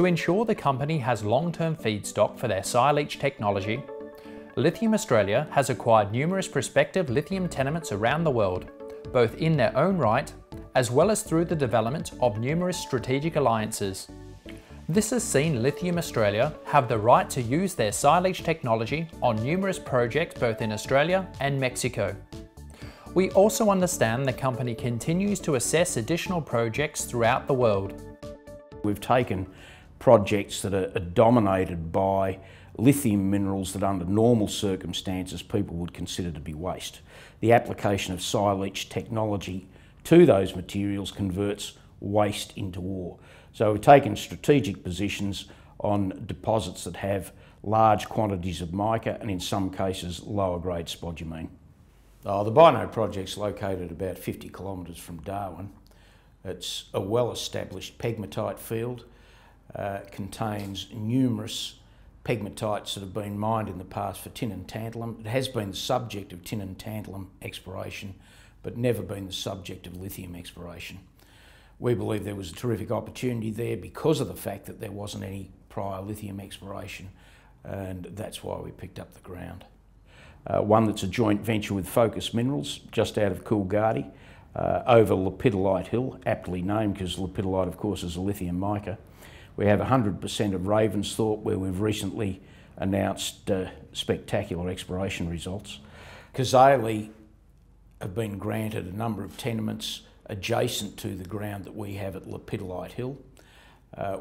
To ensure the company has long-term feedstock for their Sileach technology, Lithium Australia has acquired numerous prospective lithium tenements around the world, both in their own right, as well as through the development of numerous strategic alliances. This has seen Lithium Australia have the right to use their Sileach technology on numerous projects both in Australia and Mexico. We also understand the company continues to assess additional projects throughout the world. We've taken projects that are dominated by lithium minerals that under normal circumstances people would consider to be waste. The application of Sileach technology to those materials converts waste into ore. So we've taken strategic positions on deposits that have large quantities of mica and in some cases lower grade spodumene. Oh, the Bynoe project's located about 50 kilometres from Darwin. It's a well-established pegmatite field, contains numerous pegmatites that have been mined in the past for tin and tantalum. It has been the subject of tin and tantalum exploration, but never been the subject of lithium exploration. We believe there was a terrific opportunity there because of the fact that there wasn't any prior lithium exploration, and that's why we picked up the ground. One that's a joint venture with Focus Minerals, just out of Coolgardie, over Lepidolite Hill, aptly named because lepidolite, of course, is a lithium mica. We have 100% of Ravensthorpe, where we've recently announced spectacular exploration results. Kazayli have been granted a number of tenements adjacent to the ground that we have at Lepidolite Hill.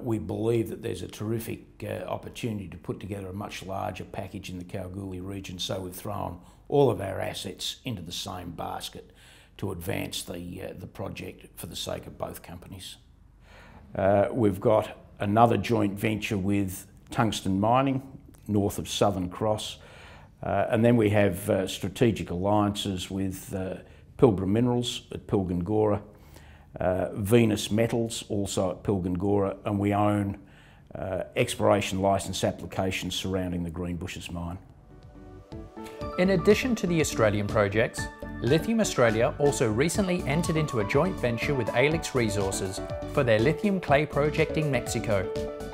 We believe that there's a terrific opportunity to put together a much larger package in the Kalgoorlie region, so we've thrown all of our assets into the same basket to advance the project for the sake of both companies. We've got another joint venture with Tungsten Mining, north of Southern Cross, and then we have strategic alliances with Pilbara Minerals at Pilgangora, Venus Metals also at Pilgangora, and we own exploration licence applications surrounding the Greenbushes mine. In addition to the Australian projects, Lithium Australia also recently entered into a joint venture with Alix Resources for their lithium clay project in Mexico.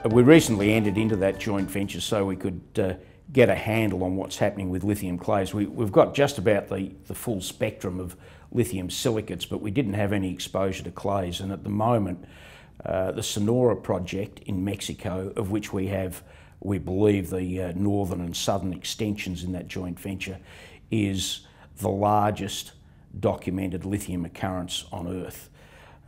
We recently entered into that joint venture so we could get a handle on what's happening with lithium clays. We've got just about the full spectrum of lithium silicates, but we didn't have any exposure to clays, and at the moment the Sonora project in Mexico, of which we have, we believe, the northern and southern extensions in that joint venture, is the largest documented lithium occurrence on Earth.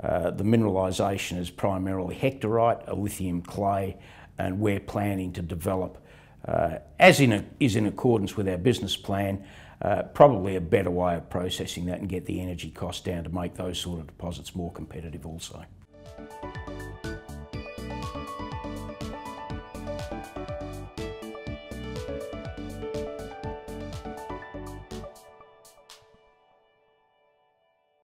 The mineralisation is primarily hectarite, a lithium clay, and we're planning to develop, as is in accordance with our business plan, probably a better way of processing that and get the energy cost down to make those sort of deposits more competitive also.